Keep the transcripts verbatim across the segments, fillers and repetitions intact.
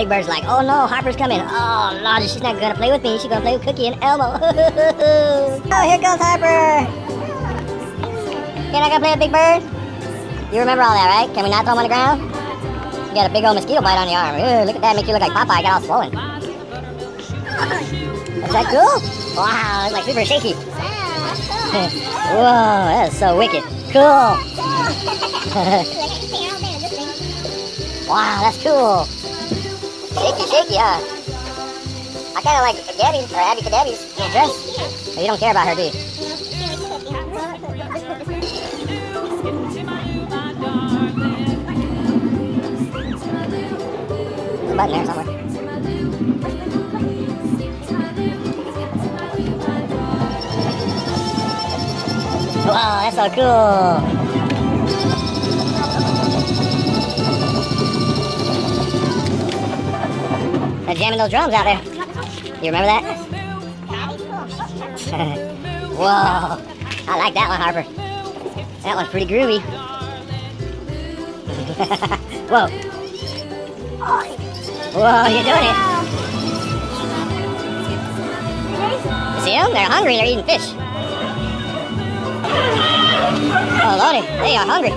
Big Bird's like, oh no, Harper's coming. Oh no, she's not gonna play with me. She's gonna play with Cookie and Elmo. Oh, here goes Harper. You're not gonna play with Big Bird? You remember all that, right? Can we not throw him on the ground? You got a big old mosquito bite on your arm. Ew, look at that, makes you look like Popeye. I got all swollen. Is that cool? Wow, it's like super shaky. Whoa, that is so wicked. Cool. Wow, that's cool. Shaky, shaky, huh? I kind of like Cadabby, or Abby Cadabby's dress. But you don't care about her, do you? There's a button there somewhere. Wow, that's so cool. They're jamming those drums out there. You remember that? Whoa. I like that one, Harper. That one's pretty groovy. Whoa. Whoa, you're doing it. You see them? They're hungry. They're eating fish. Oh, Lordy. They are hungry.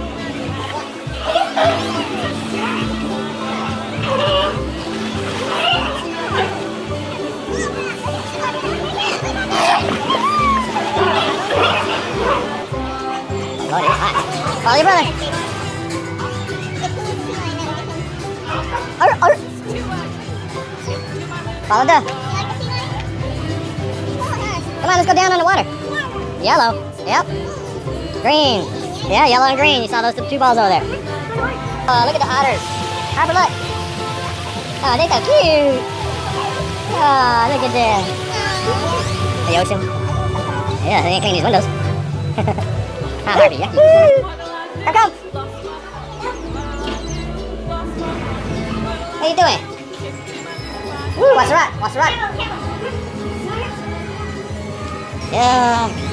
Oh, it's hot. Follow your brother. Or, or. Follow the. Come on, let's go down on the water. Yellow. Yep. Green. Yeah, yellow and green. You saw those two balls over there. Oh, look at the otters. Harper, look. Oh, they're so cute. Oh, look at this. The ocean. Yeah, they ain't clean these windows. Not Harvey, yeah. Here it comes. What are you doing? Woo, watch the rock, watch the rock. Yeah.